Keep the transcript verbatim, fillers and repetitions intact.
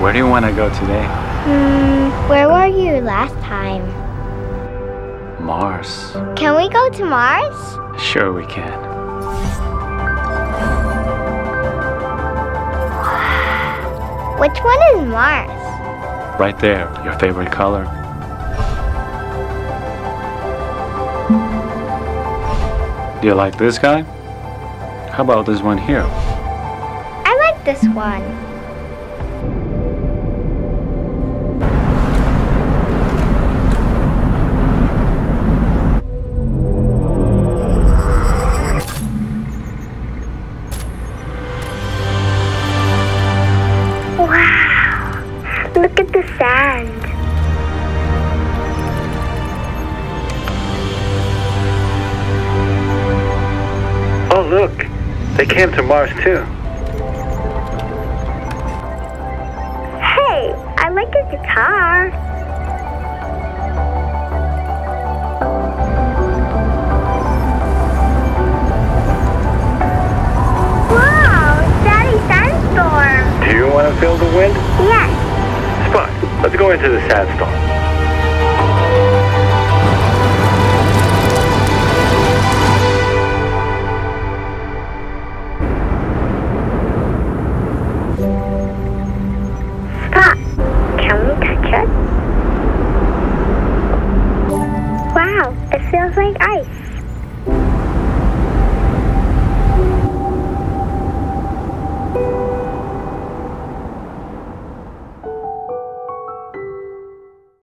Where do you want to go today? Mm, where were you last time? Mars. Can we go to Mars? Sure we can. Which one is Mars? Right there, your favorite color. Do you like this guy? How about this one here? I like this one. Wow! Look at the sand. Oh, look! They came to Mars, too. Hey, I like your guitar. Wow, Daddy sandstorm. Do you want to feel the wind? Yes. Spot, let's go into the sandstorm. It feels like ice.